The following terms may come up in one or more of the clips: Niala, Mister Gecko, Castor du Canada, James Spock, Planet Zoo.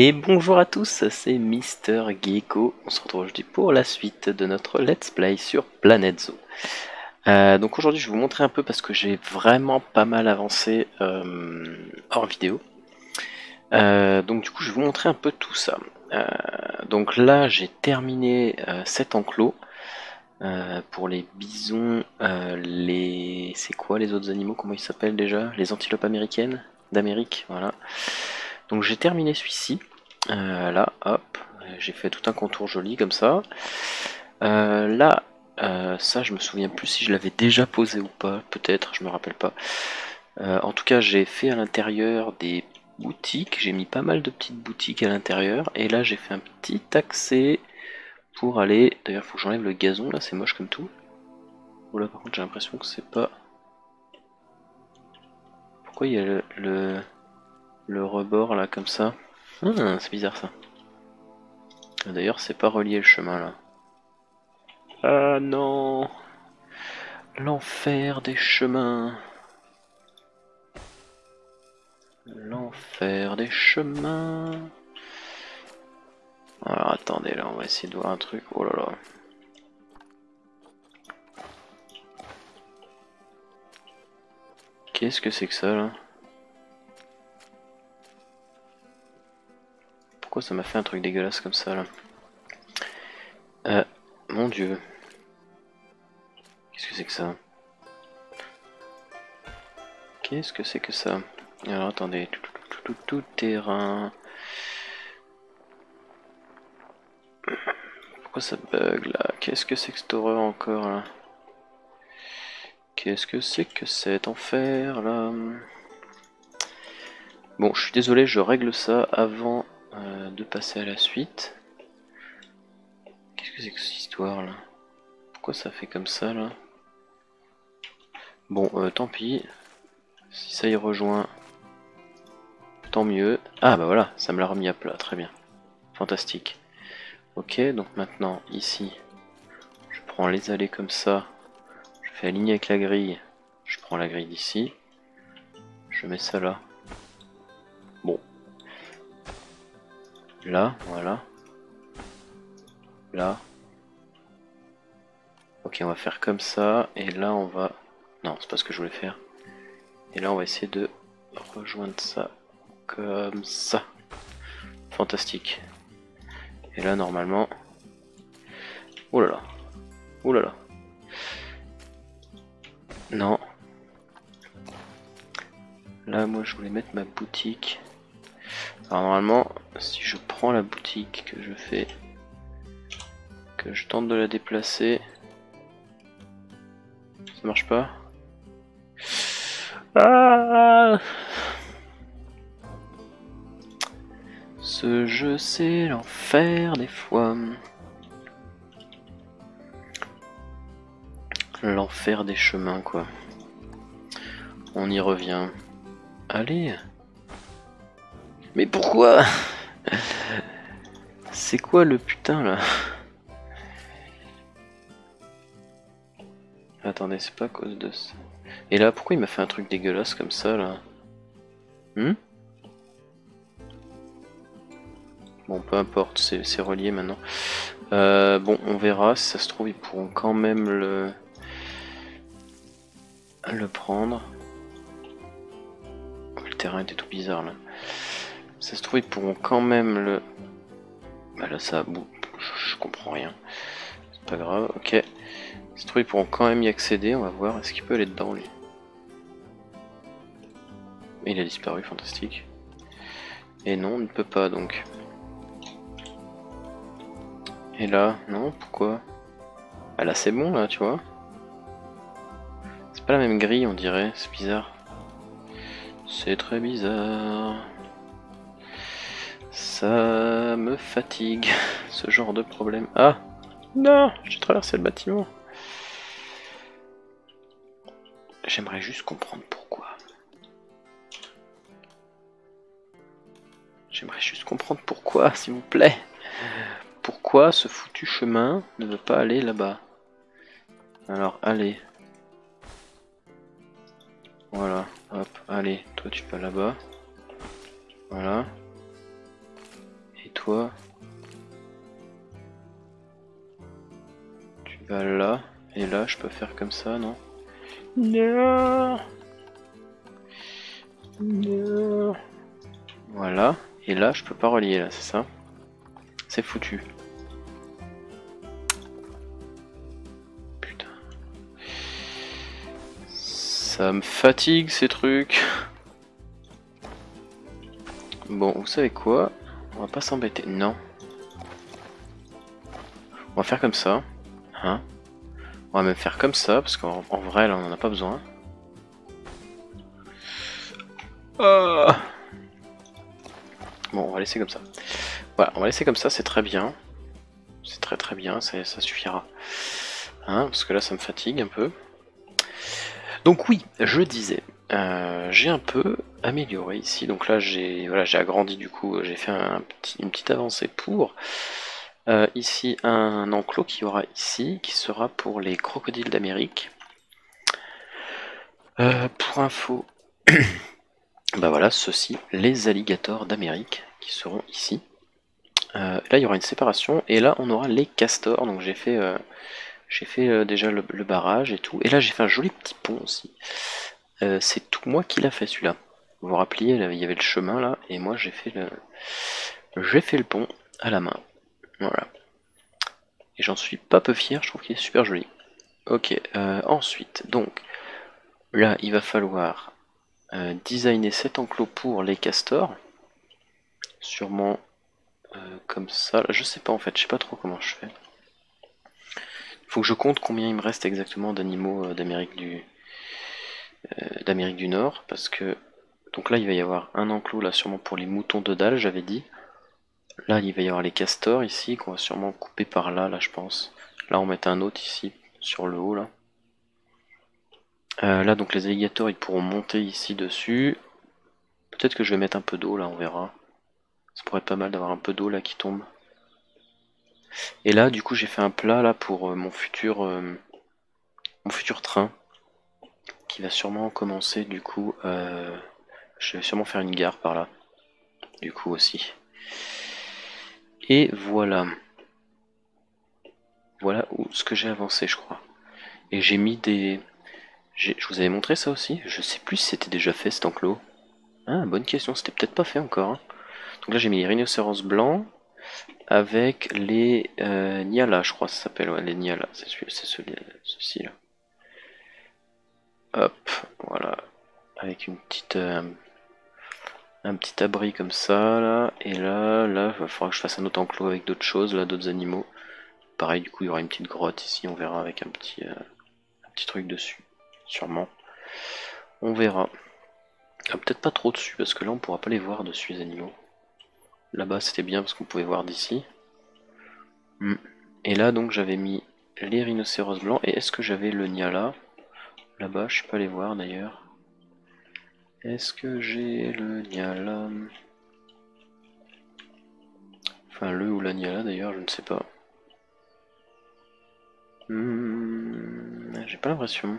Et bonjour à tous, c'est Mister Gecko. On se retrouve aujourd'hui pour la suite de notre Let's Play sur Planet Zoo. Donc aujourd'hui, je vais vous montrer un peu parce que j'ai vraiment pas mal avancé hors vidéo. Donc du coup, je vais vous montrer un peu tout ça. Donc là, j'ai terminé cet enclos pour les bisons, les... C'est quoi les autres animaux? Comment ils s'appellent déjà? Les antilopes américaines d'Amérique, voilà. Donc j'ai terminé celui-ci, là, hop, j'ai fait tout un contour joli comme ça. Là, ça je me souviens plus si je l'avais déjà posé ou pas, peut-être, je me rappelle pas. En tout cas, j'ai fait à l'intérieur des boutiques, j'ai mis pas mal de petites boutiques à l'intérieur. Et là, j'ai fait un petit accès pour aller... D'ailleurs, il faut que j'enlève le gazon, là, c'est moche comme tout. Oh là, par contre, j'ai l'impression que c'est pas... Pourquoi il y a le rebord là comme ça, c'est bizarre ça. D'ailleurs c'est pas relié le chemin là. Ah non, l'enfer des chemins, l'enfer des chemins. Alors attendez, là on va essayer de voir un truc. Oh là là, qu'est-ce que c'est que ça là? Pourquoi ça m'a fait un truc dégueulasse comme ça là? Mon dieu. Qu'est-ce que c'est que ça? Qu'est-ce que c'est que ça? Alors attendez, tout terrain. Pourquoi ça bug là? Qu'est-ce que c'est que cet horreur encore là? Qu'est-ce que c'est que cet enfer là? Bon, je suis désolé, je règle ça avant de passer à la suite. Qu'est-ce que c'est que cette histoire là? Pourquoi ça fait comme ça là? Bon, tant pis. Si ça y rejoint, tant mieux. Ah bah voilà, ça me l'a remis à plat, très bien. Fantastique. Ok, donc maintenant ici, je prends les allées comme ça. Je fais aligner avec la grille. Je prends la grille d'ici. Je mets ça là. Bon. Là, voilà. Là. Ok, on va faire comme ça. Et là, on va... Non, c'est pas ce que je voulais faire. Et là, on va essayer de rejoindre ça comme ça. Fantastique. Et là, normalement... Oh là là. Oh là là. Non. Là, moi, je voulais mettre ma boutique. Alors normalement, si je prends la boutique que je fais, que je tente de la déplacer, ça marche pas. Ah, ce jeu c'est l'enfer des fois. L'enfer des chemins quoi. On y revient. Allez! Mais pourquoi? C'est quoi le putain là? Attendez, c'est pas à cause de ça. Et là, pourquoi il m'a fait un truc dégueulasse comme ça là? Bon, peu importe, c'est relié maintenant. Bon, on verra, si ça se trouve, ils pourront quand même le prendre. Oh, le terrain était tout bizarre là. Ça se trouve, ils pourront quand même le... Bah là, ça bout. Je comprends rien. C'est pas grave, ok. Ça se trouve, ils pourront quand même y accéder. On va voir, est-ce qu'il peut aller dedans, lui? Il a disparu, fantastique. Et non, on ne peut pas, donc. Et là, non, pourquoi? Bah là, c'est bon, là, tu vois. C'est pas la même grille, on dirait. C'est bizarre. C'est très bizarre. Ça me fatigue, ce genre de problème. Ah non, j'ai traversé le bâtiment. J'aimerais juste comprendre pourquoi. J'aimerais juste comprendre pourquoi, s'il vous plaît. Pourquoi ce foutu chemin ne veut pas aller là-bas? Alors, allez. Voilà, hop, allez, toi tu vas là-bas. Voilà. toi. Tu vas là, et là je peux faire comme ça, non? Non. Non. Voilà, et là je peux pas relier là, c'est ça? C'est foutu. Putain. Ça me fatigue ces trucs. Bon, vous savez quoi? On va pas s'embêter. Non. On va faire comme ça. Hein? On va même faire comme ça, parce qu'en vrai, là, on en a pas besoin. Ah. Bon, on va laisser comme ça. Voilà, on va laisser comme ça, c'est très bien. C'est très très bien, ça suffira. Hein? Parce que là, ça me fatigue un peu. Donc oui, je disais... j'ai un peu amélioré ici, donc là j'ai voilà, j'ai agrandi, du coup j'ai fait une petite avancée pour ici un enclos qui aura ici, qui sera pour les crocodiles d'Amérique. Pour info, bah voilà, ceux-ci, les alligators d'Amérique qui seront ici. Là il y aura une séparation et là on aura les castors, donc j'ai fait déjà le barrage et tout, et là j'ai fait un joli petit pont aussi. C'est tout moi qui l'a fait celui-là. Vous vous rappelez, il y avait le chemin là, et moi j'ai fait le pont à la main. Voilà. Et j'en suis pas peu fier, je trouve qu'il est super joli. Ok, ensuite, donc, là il va falloir designer cet enclos pour les castors. Sûrement comme ça, je sais pas en fait, je sais pas trop comment je fais. Il faut que je compte combien il me reste exactement d'animaux d'Amérique du Nord, parce que donc là il va y avoir un enclos là sûrement pour les moutons de dalle, j'avais dit. Là il va y avoir les castors ici qu'on va sûrement couper par là, là je pense. Là on met un autre ici sur le haut là. Là donc les alligators ils pourront monter ici dessus. Peut-être que je vais mettre un peu d'eau là, on verra. Ça pourrait être pas mal d'avoir un peu d'eau là qui tombe. Et là du coup j'ai fait un plat là pour mon futur train. Qui va sûrement commencer du coup, je vais sûrement faire une gare par là, du coup aussi. Et voilà. Voilà où, ce que j'ai avancé je crois. Et j'ai mis des... Je vous avais montré ça aussi, je sais plus si c'était déjà fait cet enclos. Ah, bonne question, c'était peut-être pas fait encore. Hein. Donc là j'ai mis les rhinocéros blancs avec les Niala, je crois ça s'appelle, ouais, les Niala, c'est ceci là. Hop, voilà, avec une petite, un petit abri comme ça, là, et là, il va falloir que je fasse un autre enclos avec d'autres choses, là, d'autres animaux. Pareil, du coup, il y aura une petite grotte ici, on verra avec un petit truc dessus, sûrement. On verra. Ah, peut-être pas trop dessus, parce que là, on pourra pas les voir dessus, les animaux. Là-bas, c'était bien, parce qu'on pouvait voir d'ici. Et là, donc, j'avais mis les rhinocéros blancs, et est-ce que j'avais le Niala ? Là-bas, je peux aller voir d'ailleurs. Est-ce que j'ai le Niala? Enfin, le ou la Niala d'ailleurs, je ne sais pas. J'ai pas l'impression.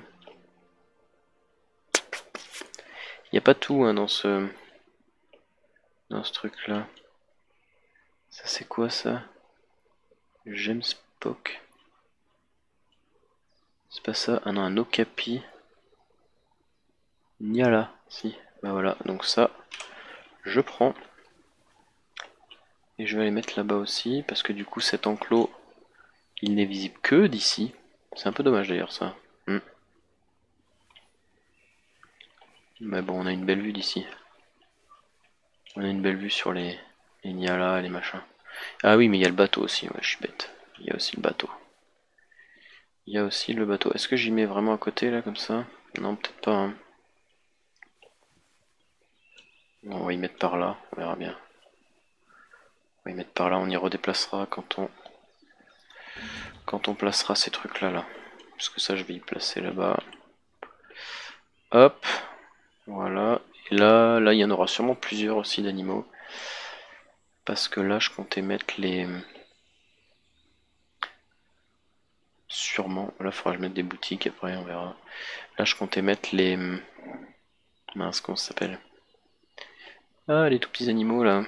Il n'y a pas tout hein, dans ce truc-là. Ça, c'est quoi ça? James Spock. C'est pas ça, ah non, un okapi. Niala, si, bah voilà, donc ça, je prends. Et je vais les mettre là-bas aussi, parce que du coup cet enclos, il n'est visible que d'ici. C'est un peu dommage d'ailleurs ça. Mais bon, on a une belle vue d'ici. On a une belle vue sur les Niala, les machins. Ah oui, mais il y a le bateau aussi, ouais, je suis bête. Il y a aussi le bateau. Il y a aussi le bateau. Est-ce que j'y mets vraiment à côté là comme ça? Non, peut-être pas. Hein. Bon, on va y mettre par là, on verra bien. On va y mettre par là, on y redéplacera quand on placera ces trucs là. Parce que ça je vais y placer là-bas. Hop. Voilà. Et là, il y en aura sûrement plusieurs aussi d'animaux. Parce que là je comptais mettre les... Sûrement, là il faudra que je mette des boutiques après, on verra. Là je comptais mettre les... Mince, comment ça s'appelle? Ah, les tout petits animaux là.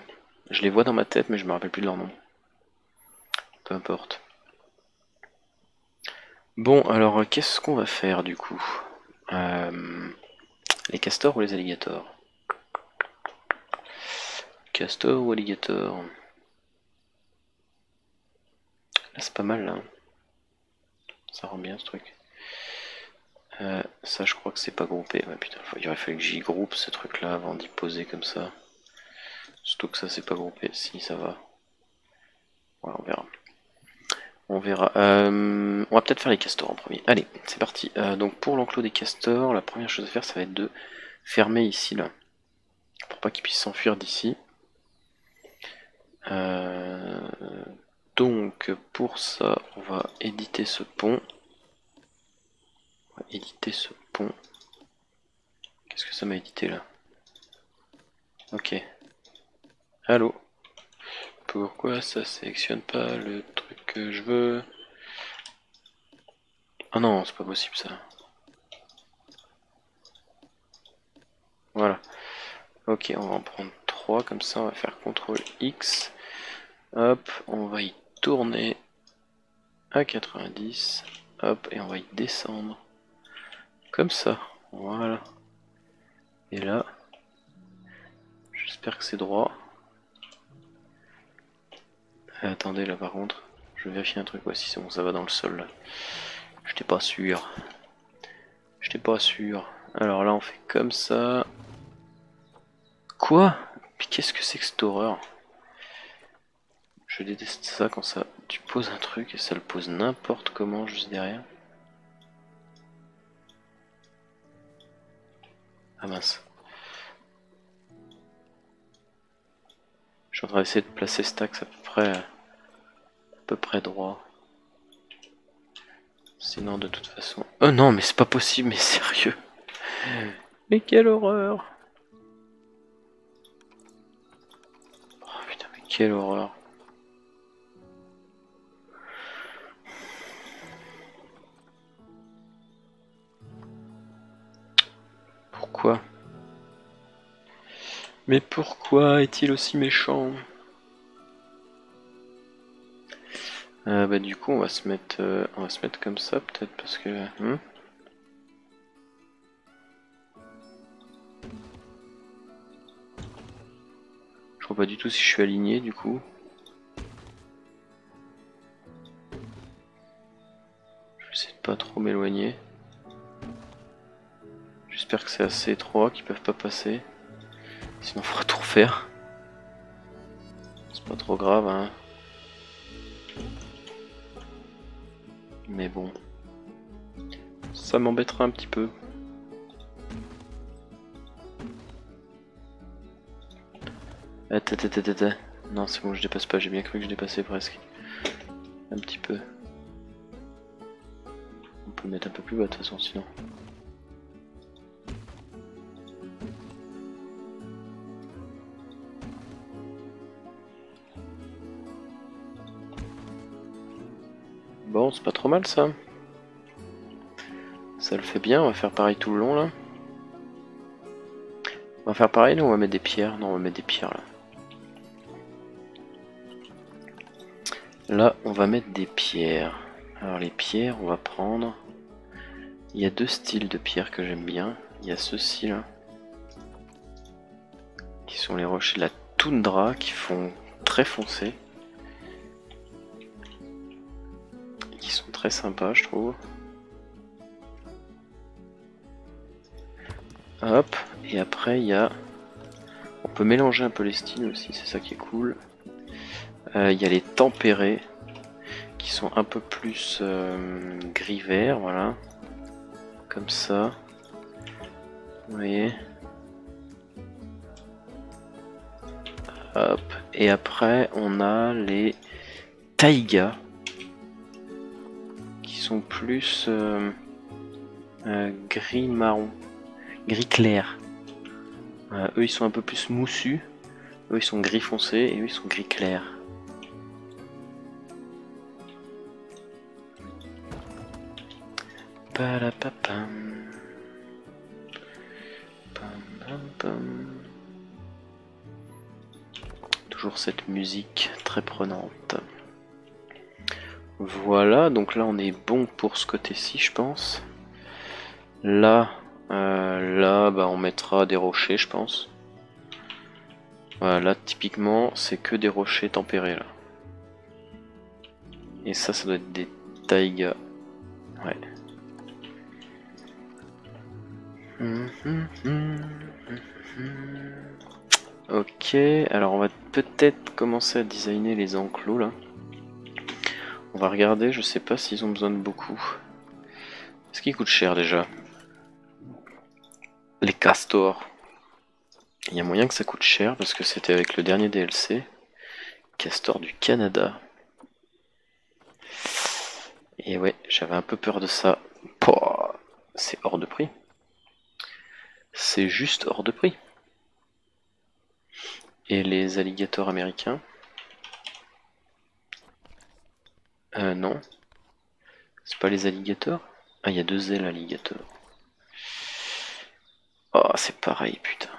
Je les vois dans ma tête, mais je me rappelle plus de leur nom. Peu importe. Bon, alors, qu'est-ce qu'on va faire, du coup? Les castors ou les alligators? Castor ou alligator? Là, c'est pas mal, là. Ça rend bien, ce truc. Ça, je crois que c'est pas groupé. Ouais, putain, il aurait fallu que j'y groupe ce truc-là avant d'y poser comme ça. Surtout que ça, c'est pas groupé. Si, ça va. Ouais, on verra. On verra. On va peut-être faire les castors en premier. Allez, c'est parti. Donc, pour l'enclos des castors, la première chose à faire, ça va être de fermer ici, là. Pour pas qu'ils puissent s'enfuir d'ici. Donc, pour ça, on va éditer ce pont. Qu'est-ce que ça m'a édité là? Ok. Allô? Pourquoi ça sélectionne pas le truc que je veux? Ah non, c'est pas possible ça. Voilà. Ok, on va en prendre 3 comme ça. On va faire CTRL X. Hop, on va y tourner à 90. Hop, et on va y descendre. Comme ça, voilà. Et là, j'espère que c'est droit. Attendez, là par contre, je vérifie un truc. Ouais, si c'est bon, ça va dans le sol là. J'étais pas sûr. Alors là, on fait comme ça. Quoi? Puis qu'est-ce que c'est que cette horreur? Je déteste ça quand ça. Tu poses un truc et ça le pose n'importe comment juste derrière. Ah mince. Je suis en train d'essayer de placer Stax à peu près droit. Sinon de toute façon... Oh non mais c'est pas possible, mais sérieux. Mais quelle horreur. Oh putain mais quelle horreur. Pourquoi? Mais pourquoi est-il aussi méchant? Bah du coup on va se mettre comme ça peut-être parce que je vois pas du tout si je suis aligné du coup. Je vais essayer de pas trop m'éloigner. J'espère que c'est assez étroit, qu'ils peuvent pas passer. Sinon, il faudra tout refaire. C'est pas trop grave, hein. Mais bon. Ça m'embêtera un petit peu. Non, c'est bon, je dépasse pas. J'ai bien cru que je dépassais presque. Un petit peu. On peut le mettre un peu plus bas de toute façon, sinon. Bon, c'est pas trop mal ça. Ça le fait bien, on va faire pareil tout le long là. On va faire pareil, là on va mettre des pierres. Non, on va mettre des pierres là. Là, on va mettre des pierres. Alors les pierres, on va prendre... Il y a 2 styles de pierres que j'aime bien. Il y a ceux-ci là. Qui sont les rochers de la toundra, qui font très foncés. Très sympa je trouve. Hop, et après il y a, on peut mélanger un peu les styles aussi, c'est ça qui est cool. Il y a les tempérés qui sont un peu plus gris vert, voilà, comme ça, vous voyez. Hop, et après on a les taïgas plus gris marron, gris clair. Eux ils sont un peu plus moussus, eux ils sont gris foncé et eux ils sont gris clair. Palapapam. Pam, pam, pam. toujours cette musique très prenante. Voilà, donc là on est bon pour ce côté-ci, je pense. Là, bah on mettra des rochers, je pense. Voilà, là, typiquement, c'est que des rochers tempérés, là. Et ça, ça doit être des taigas. Ouais. Ok, alors on va peut-être commencer à designer les enclos, là. On va regarder, je sais pas s'ils ont besoin de beaucoup. Est-ce qu'ils coûtent cher, déjà? Les castors. Il y a moyen que ça coûte cher, parce que c'était avec le dernier DLC. Castor du Canada. Et ouais, j'avais un peu peur de ça. C'est hors de prix. C'est juste hors de prix. Et les alligators américains? Non. C'est pas les alligators? Ah, il y a deux ailes alligators. Oh, c'est pareil, putain.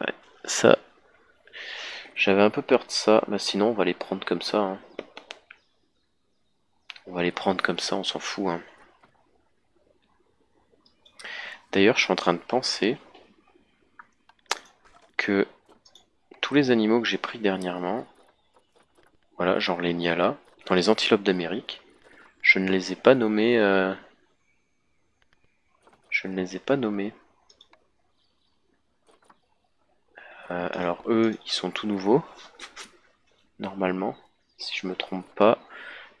Ouais, ça, j'avais un peu peur de ça. Bah, sinon, on va les prendre comme ça. Hein. On va les prendre comme ça, on s'en fout. Hein. D'ailleurs, je suis en train de penser que tous les animaux que j'ai pris dernièrement, voilà, genre les Niala, dans les antilopes d'Amérique, je ne les ai pas nommés. Je ne les ai pas nommés. Alors eux, ils sont tout nouveaux, normalement, si je me trompe pas,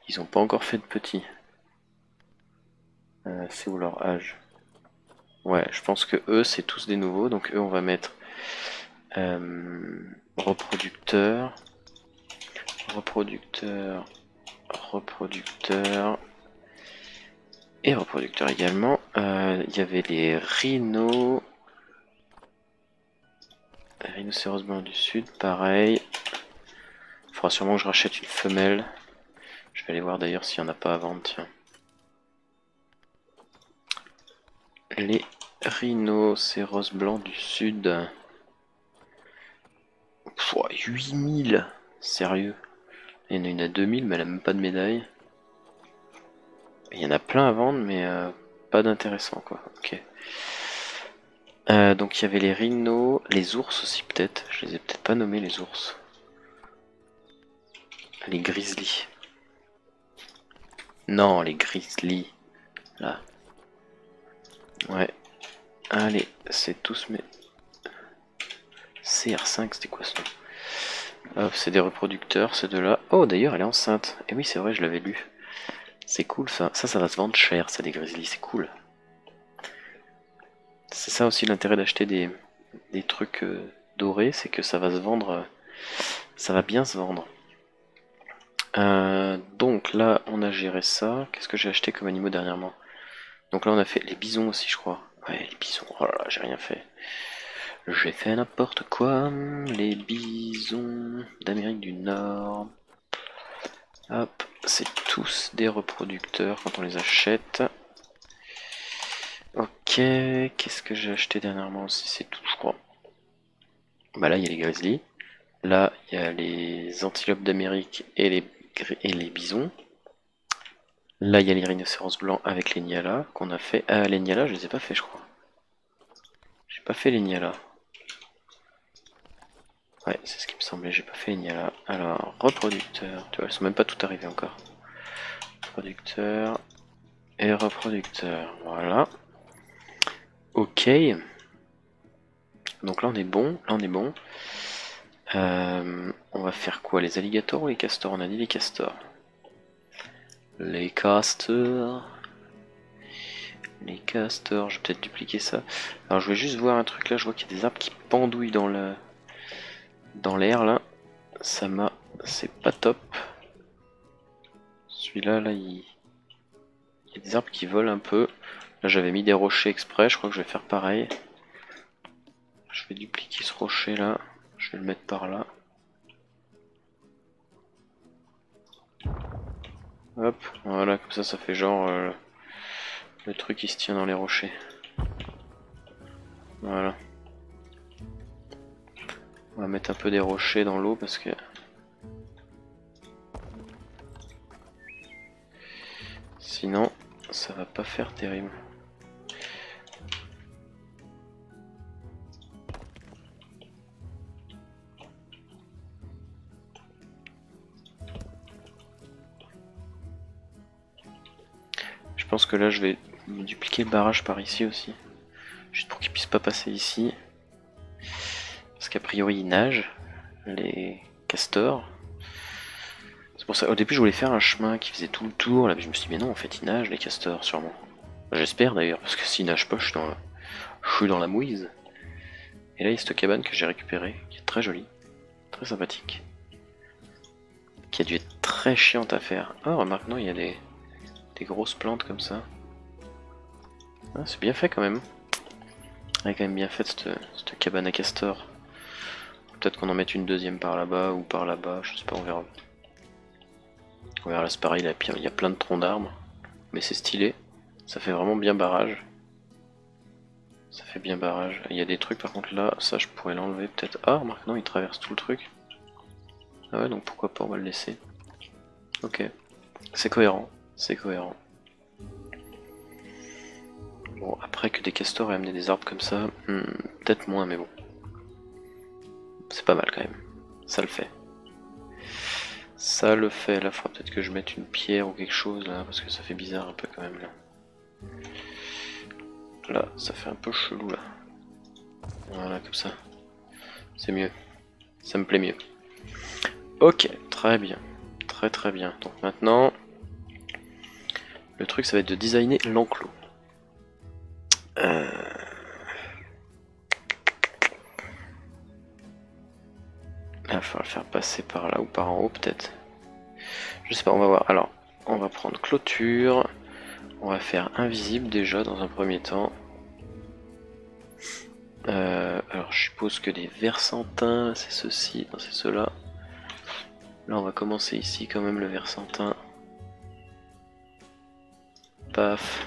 ils n'ont pas encore fait de petits. C'est où leur âge? Ouais, je pense que eux, c'est tous des nouveaux, donc eux, on va mettre reproducteur, et reproducteur également. Il y avait les rhinos. Rhinocéros blanc du sud, pareil. Il faudra sûrement que je rachète une femelle. Je vais aller voir d'ailleurs s'il n'y en a pas à vendre, tiens. Les rhinocéros blancs du sud. 8000 ! Sérieux ? Il y en a une à 2000, mais elle n'a même pas de médaille. Il y en a plein à vendre, mais pas d'intéressant, quoi. Ok. Donc il y avait les rhinos, les ours aussi peut-être, je les ai peut-être pas nommés les ours. Les grizzlies. Non, les grizzlies. Là. Ouais. Allez, c'est tous mes... CR5, c'était quoi ce nom? Hop, c'est des reproducteurs, ces deux-là. Oh, d'ailleurs, elle est enceinte. Et oui, c'est vrai, je l'avais lu. C'est cool ça. Ça va se vendre cher, ça, des grizzlies, c'est cool. C'est ça aussi l'intérêt d'acheter des trucs dorés, c'est que ça va se vendre, ça va bien se vendre. Donc là, on a géré ça. Qu'est-ce que j'ai acheté comme animaux dernièrement? Donc là, on a fait les bisons aussi, je crois. Ouais, les bisons, oh là là, j'ai rien fait. J'ai fait n'importe quoi. Les bisons d'Amérique du Nord. Hop, c'est tous des reproducteurs quand on les achète. Ok, qu'est-ce que j'ai acheté dernièrement aussi? C'est tout, je crois. Bah là, il y a les grizzlies. Là, il y a les antilopes d'Amérique et les bisons. Là, il y a les rhinocéros blancs avec les Niala qu'on a fait. Ah, les Niala, je les ai pas fait, je crois. J'ai pas fait les Niala. Ouais, c'est ce qui me semblait, j'ai pas fait les Niala. Alors, reproducteur. Tu vois, elles sont même pas toutes arrivées encore. Reproducteur et reproducteur. Voilà. Ok, donc là on est bon, on va faire quoi, les alligators ou les castors? On a dit les castors. Les castors, je vais peut-être dupliquer ça. Alors je vais juste voir un truc là, je vois qu'il y a des arbres qui pendouillent dans le dans l'air là. Ça m'a... c'est pas top. Celui-là, là, il y a des arbres qui volent un peu. Là j'avais mis des rochers exprès, je crois que je vais faire pareil. Je vais dupliquer ce rocher là, je vais le mettre par là. Hop, voilà, comme ça ça fait genre le truc qui se tient dans les rochers. Voilà. On va mettre un peu des rochers dans l'eau parce que Sinon, ça va pas faire terrible. Je pense que là, je vais me dupliquer le barrage par ici aussi. Juste pour qu'ils puissent pas passer ici. Parce qu'a priori, ils nagent, les castors. C'est pour ça, au début, je voulais faire un chemin qui faisait tout le tour. Là, mais je me suis dit, mais non, en fait, ils nagent, les castors, sûrement. J'espère d'ailleurs, parce que s'ils nagent pas, je suis dans la mouise. Et là, il y a cette cabane que j'ai récupérée, qui est très jolie, très sympathique. Qui a dû être très chiante à faire. Oh, remarque, non, il y a des grosses plantes comme ça. Ah, c'est bien fait quand même. Elle est quand même bien faite cette cabane à castors. Peut-être qu'on en mette une deuxième par là-bas ou par là-bas, je sais pas, on verra. On verra, là c'est pareil, là, il y a plein de troncs d'arbres. Mais c'est stylé, ça fait vraiment bien barrage. Ça fait bien barrage. Il y a des trucs par contre là, ça je pourrais l'enlever peut-être. Ah, remarque, non, il traverse tout le truc. Ah ouais, donc pourquoi pas, on va le laisser. Ok, c'est cohérent, c'est cohérent. Bon, après que des castors aient amené des arbres comme ça, peut-être moins, mais bon. C'est pas mal quand même. Ça le fait. Ça le fait. Là, il faudra peut-être que je mette une pierre ou quelque chose, là, parce que ça fait bizarre un peu quand même, là. Là, ça fait un peu chelou, là. Voilà, comme ça. C'est mieux. Ça me plaît mieux. Ok, très bien. Très très bien. Donc maintenant, le truc, ça va être de designer l'enclos. Là, il va falloir le faire passer par là ou par en haut peut-être. Je sais pas, on va voir. Alors, on va prendre clôture. On va faire invisible déjà dans un premier temps. Alors, je suppose que des versantins, c'est ceci, c'est cela. Là, on va commencer ici quand même le versantin. Paf.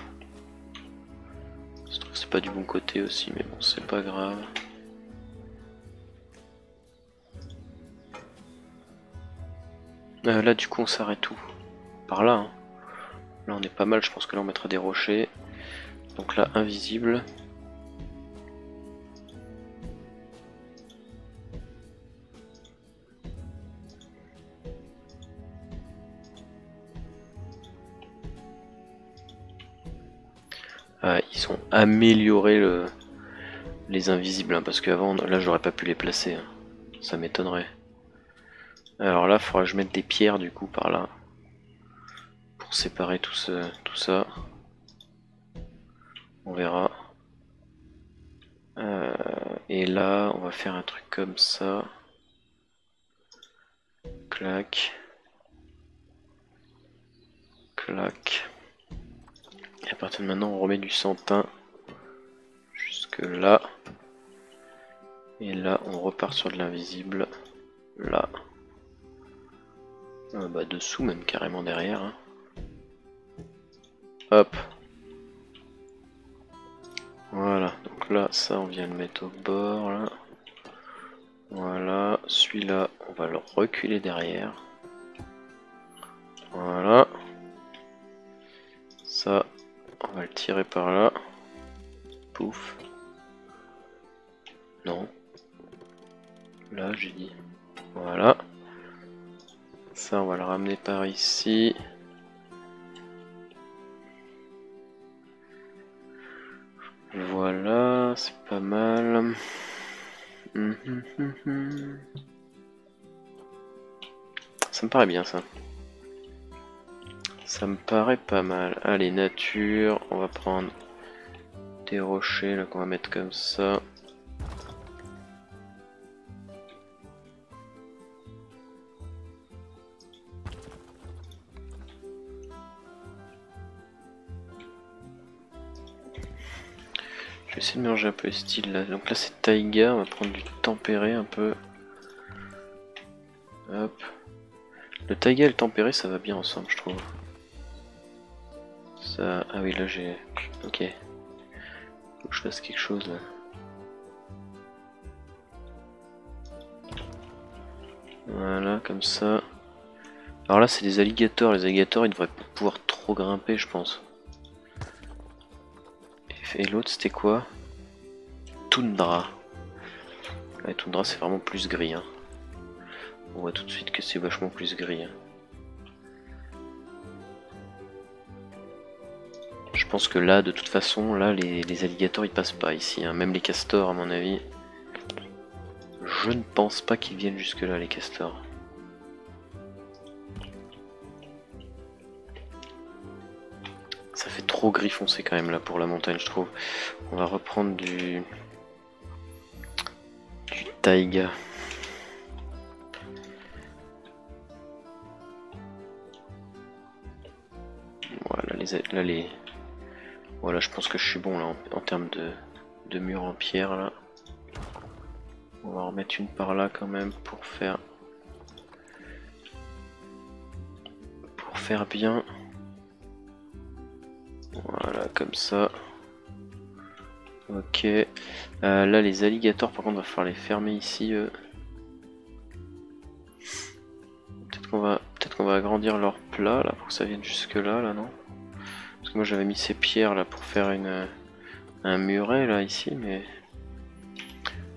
Je trouve que c'est pas du bon côté aussi, mais bon, c'est pas grave. Là, du coup, on s'arrête tout. Par là, hein. Là, on est pas mal. Je pense que là, on mettra des rochers. Donc là, invisible. Ils ont amélioré les invisibles, hein, parce qu'avant, là, j'aurais pas pu les placer. Hein. Ça m'étonnerait. Alors là, il faudra que je mette des pierres du coup par là. Pour séparer tout ça. On verra. Et là, on va faire un truc comme ça. Clac. Clac. Et à partir de maintenant, on remet du santin. Jusque là. Et là, on repart sur de l'invisible. Là. Bah dessous même, carrément derrière, hein. Hop, voilà, donc là ça on vient le mettre au bord là. Voilà, celui-là on va le reculer derrière, voilà, ça on va le tirer par là, pouf, non, là j'ai dit, voilà. Ça, on va le ramener par ici. Voilà, c'est pas mal. Ça me paraît bien, ça. Ça me paraît pas mal. Allez, nature, on va prendre des rochers là qu'on va mettre comme ça. Je vais essayer de mélanger un peu les styles là. Donc là c'est taïga, on va prendre du tempéré un peu. Hop. Le taïga et le tempéré ça va bien ensemble je trouve. Ça. Ah oui là j'ai. Ok. Faut que je fasse quelque chose là. Voilà, comme ça. Alors là, c'est des alligators. Les alligators, ils devraient pas pouvoir trop grimper, je pense. Et l'autre, c'était quoi? Toundra. Ouais, Toundra, c'est vraiment plus gris. Hein. On voit tout de suite que c'est vachement plus gris. Hein. Je pense que là, de toute façon, là, les alligators, ils passent pas ici. Hein. Même les castors, à mon avis. Je ne pense pas qu'ils viennent jusque-là, les castors. Ça fait trop gris foncé quand même, là, pour la montagne, je trouve. On va reprendre du taiga. Voilà, Voilà, je pense que je suis bon, là, en termes de murs en pierre, là. On va en remettre une par là quand même pour faire bien. Voilà, comme ça. Ok. Là, les alligators, par contre, va falloir les fermer ici. Peut-être qu'on va agrandir leur plat là pour que ça vienne jusque là, là non? Parce que moi, j'avais mis ces pierres là pour faire un muret là ici, mais.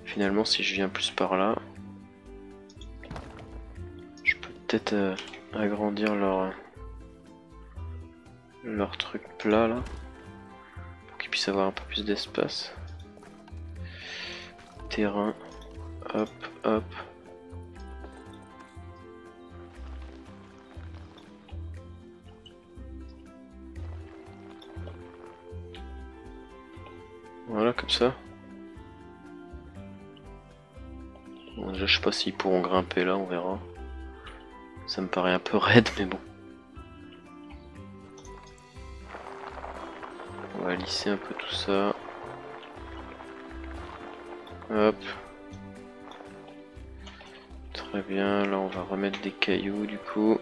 Finalement, si je viens plus par là, je peux peut-être agrandir leur truc plat là, pour qu'ils puissent avoir un peu plus d'espace. Terrain, hop, hop. Voilà, comme ça. Bon, déjà, je sais pas s'ils pourront grimper là, on verra. Ça me paraît un peu raide, mais bon. On va lisser un peu tout ça. Hop. Très bien, là on va remettre des cailloux du coup.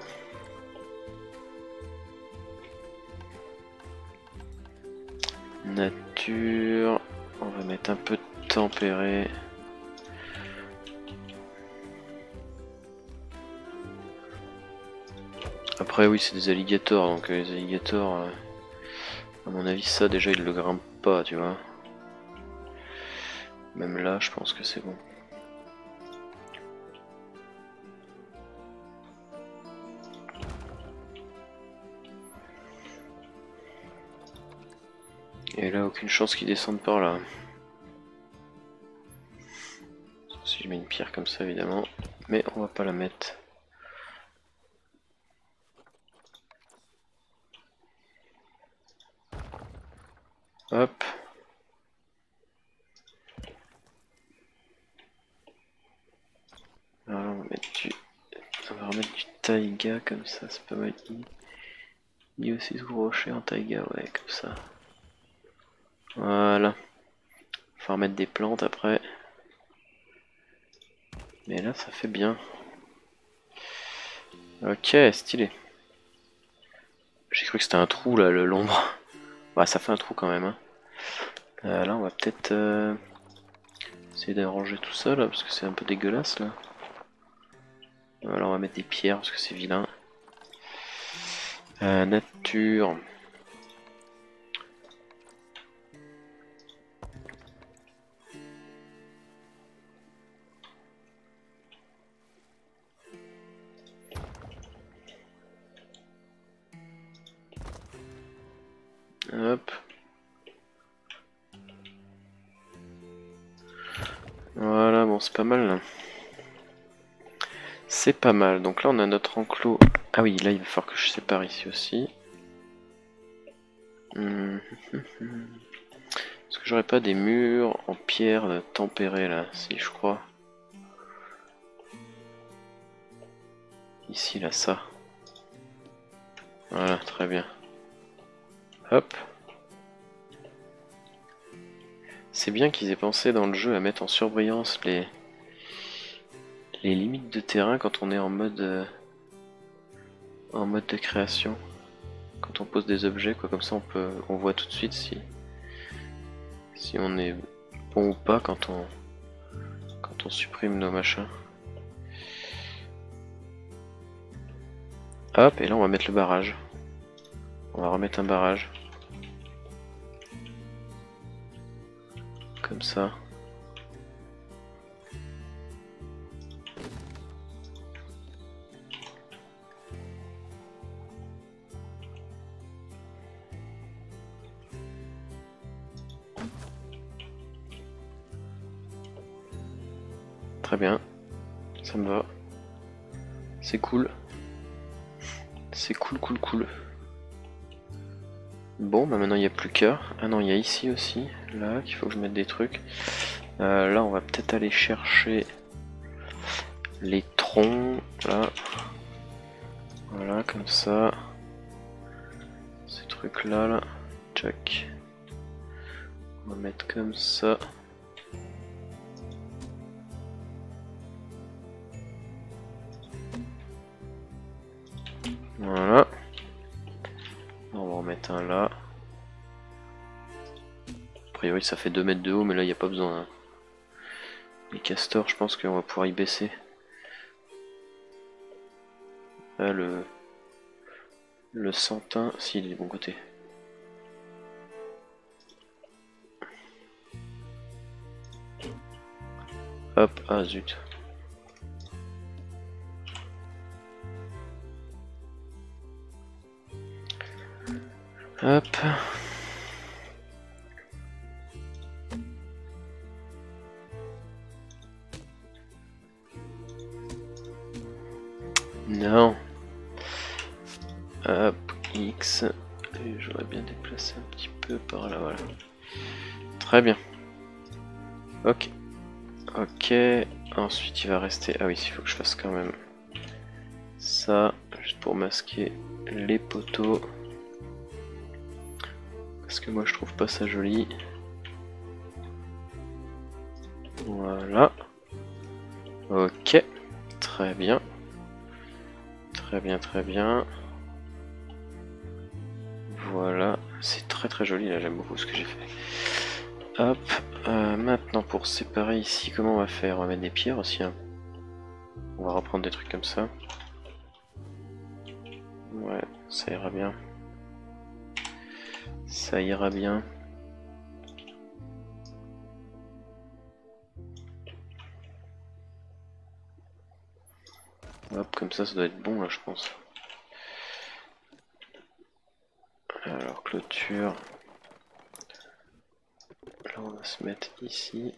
Nature. On va mettre un peu de tempéré. Après oui, c'est des alligators, donc les alligators, à mon avis ça déjà ils le grimpent pas, tu vois. Même là je pense que c'est bon. Et là aucune chance qu'ils descendent par là. Si je mets une pierre comme ça évidemment, mais on va pas la mettre. Hop. Alors là, on va remettre du taiga comme ça, c'est pas mal. Il y a aussi ce rocher en taiga, ouais, comme ça. Voilà. Faut remettre des plantes après. Mais là, ça fait bien. Ok, stylé. J'ai cru que c'était un trou là, l'ombre. Bah, ça fait un trou quand même. Hein. Là, on va peut-être essayer d'arranger tout ça là, parce que c'est un peu dégueulasse là. Alors, on va mettre des pierres parce que c'est vilain. Nature. Hop. Voilà, bon, c'est pas mal. C'est pas mal. Donc là, on a notre enclos. Ah oui, là, il va falloir que je sépare ici aussi. Est-ce que j'aurais pas des murs en pierre tempérée là? Si, je crois. Ici, là, ça. Voilà, très bien. Hop. C'est bien qu'ils aient pensé dans le jeu à mettre en surbrillance les limites de terrain quand on est en mode de création. Quand on pose des objets, quoi, comme ça on voit tout de suite si on est bon ou pas quand on supprime nos machins. Hop, et là on va mettre le barrage. On va remettre un barrage. Comme ça. Très bien, ça me va. C'est cool. C'est cool, cool, cool. Bon, bah maintenant il n'y a plus qu'à. Ah non, il y a ici aussi, là, qu'il faut que je mette des trucs. Là, on va peut-être aller chercher les troncs. Là. Voilà, comme ça. Ces trucs-là, là. Tchac. On va mettre comme ça. Voilà, on va en mettre un là. A priori ça fait 2 mètres de haut, mais là il n'y a pas besoin. Hein. Les castors, je pense qu'on va pouvoir y baisser. Là, le centin, si il est du bon côté. Hop, ah zut. Hop. Non. Hop, X. Et j'aurais bien déplacé un petit peu par là, voilà. Très bien. Ok. Ok. Ensuite, il va rester... Ah oui, il faut que je fasse quand même ça, juste pour masquer les poteaux. Parce que moi je trouve pas ça joli. Voilà. Ok. Très bien. Très bien, très bien. Voilà. C'est très très joli là, j'aime beaucoup ce que j'ai fait. Hop. Maintenant pour séparer ici, comment on va faire? On va mettre des pierres aussi. Hein. On va reprendre des trucs comme ça. Ouais, ça ira bien. Ça ira bien. Hop, comme ça, ça doit être bon là, je pense. Alors, clôture. Là, on va se mettre ici.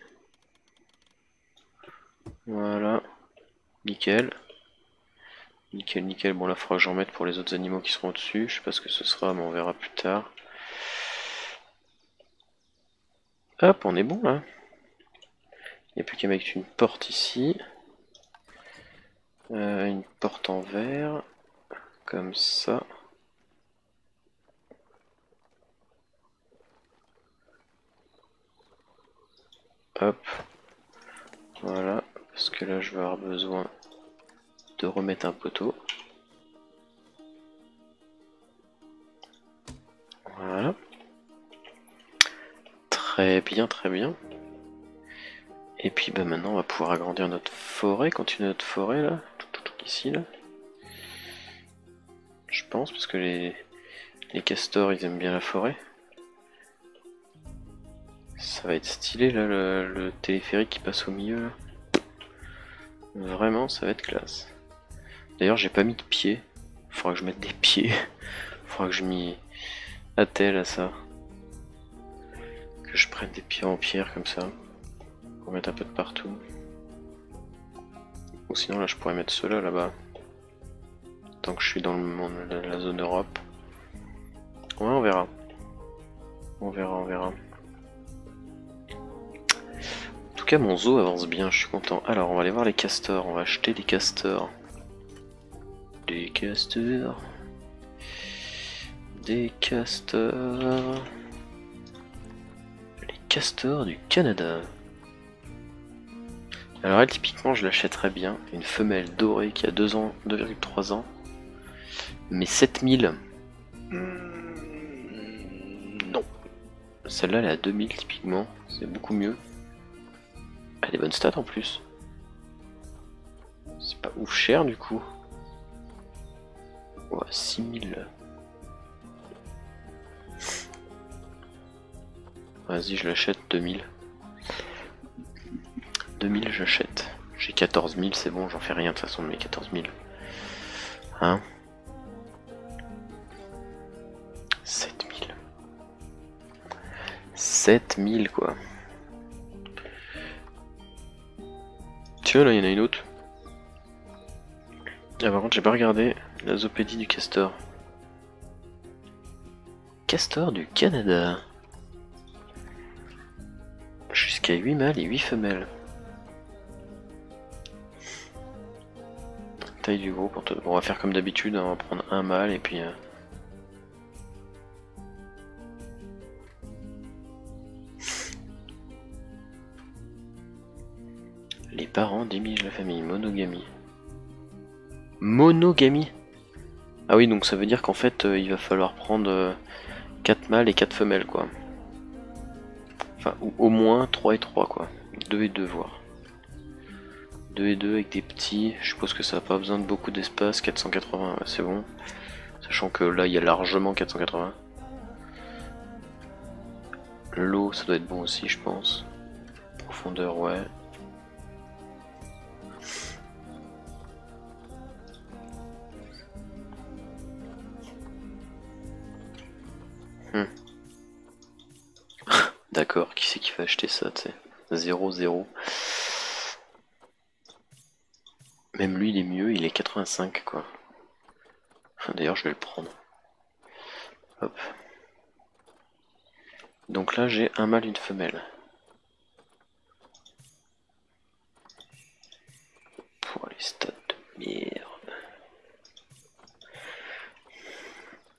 Voilà. Nickel. Nickel, nickel. Bon, là, il faudra que j'en mette pour les autres animaux qui seront au-dessus. Je sais pas ce que ce sera, mais on verra plus tard. Hop, on est bon là. Il n'y a plus qu'à mettre une porte ici. Une porte en verre. Comme ça. Hop. Voilà. Parce que là, je vais avoir besoin de remettre un poteau. Voilà. Très bien, très bien. Et puis bah, maintenant on va pouvoir agrandir notre forêt, continuer notre forêt là, tout ici là. Je pense, parce que les castors ils aiment bien la forêt. Ça va être stylé là, le téléphérique qui passe au milieu là. Vraiment, ça va être classe. D'ailleurs j'ai pas mis de pieds. Faudra que je mette des pieds. Faudra que je m'y attelle à ça. Que je prenne des pierres en pierre comme ça, pour mettre un peu de partout. Ou sinon là je pourrais mettre ceux-là là-bas. Tant que je suis dans la zone Europe. Ouais, on verra. On verra, on verra. En tout cas mon zoo avance bien, je suis content. Alors on va aller voir les castors, on va acheter des castors. Des castors. Des castors. Castor du Canada. Alors elle typiquement je l'achèterais bien. Une femelle dorée qui a 2 ans, 2,3 ans. Mais 7000. Non. Celle-là elle est à 2000 typiquement. C'est beaucoup mieux. Elle a des bonnes stats en plus. C'est pas ouf cher du coup. Ouais, 6000. Vas-y, je l'achète, 2000. 2000, j'achète. J'ai 14000, c'est bon, j'en fais rien de toute façon de mes 14000. Hein, 7000. 7000 quoi. Tiens, là, il y en a une autre. Ah, par contre, j'ai pas regardé la zoopédie du castor. Castor du Canada. Jusqu'à 8 mâles et 8 femelles. Taille du groupe, on va faire comme d'habitude, hein, on va prendre un mâle et puis... Les parents dirigent la famille, monogamie. Monogamie. Ah oui, donc ça veut dire qu'en fait, il va falloir prendre 4 mâles et 4 femelles, quoi. Enfin, ou au moins 3 et 3, quoi. 2 et 2, voire. 2 et 2 avec des petits. Je suppose que ça n'a pas besoin de beaucoup d'espace. 480, ouais, c'est bon. Sachant que là, il y a largement 480. L'eau, ça doit être bon aussi, je pense. Profondeur, ouais. D'accord, qui c'est qui va acheter ça, tu sais, 0-0. Même lui, il est mieux, il est 85, quoi. Enfin, d'ailleurs, je vais le prendre. Hop. Donc là, j'ai un mâle, une femelle. Pour les stats de merde.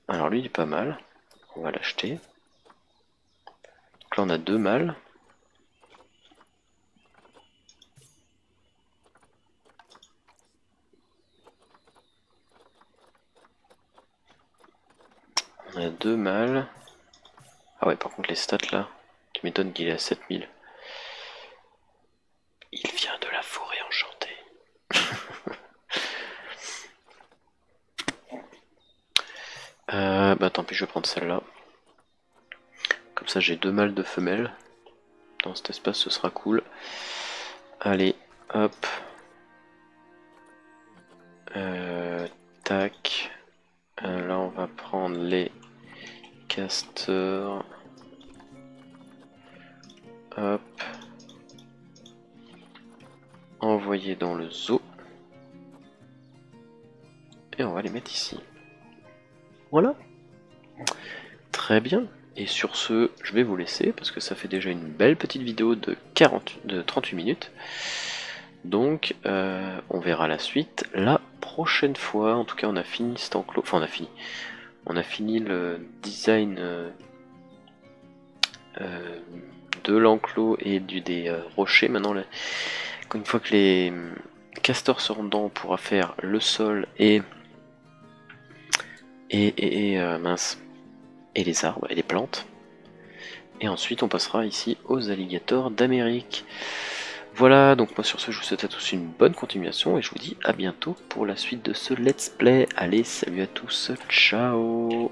Alors lui, il est pas mal. On va l'acheter. Donc là on a 2 mâles. On a 2 mâles. Ah ouais, par contre les stats là, tu m'étonnes qu'il est à 7000. Il vient de la forêt enchantée. Bah tant pis, je vais prendre celle-là. Comme ça j'ai 2 mâles, 2 femelles. Dans cet espace ce sera cool. Allez, hop. Tac. Là on va prendre les castors. Hop. Envoyer dans le zoo. Et on va les mettre ici. Voilà. Très bien. Et sur ce, je vais vous laisser parce que ça fait déjà une belle petite vidéo de 38 minutes. Donc, on verra la suite la prochaine fois. En tout cas, on a fini cet enclos. Enfin, on a fini. On a fini le design de l'enclos et des rochers. Maintenant, une fois que les castors seront dedans, on pourra faire le sol et les arbres et les plantes, et ensuite on passera ici aux alligators d'Amérique. Voilà, donc moi sur ce je vous souhaite à tous une bonne continuation et je vous dis à bientôt pour la suite de ce let's play. Allez, salut à tous, ciao.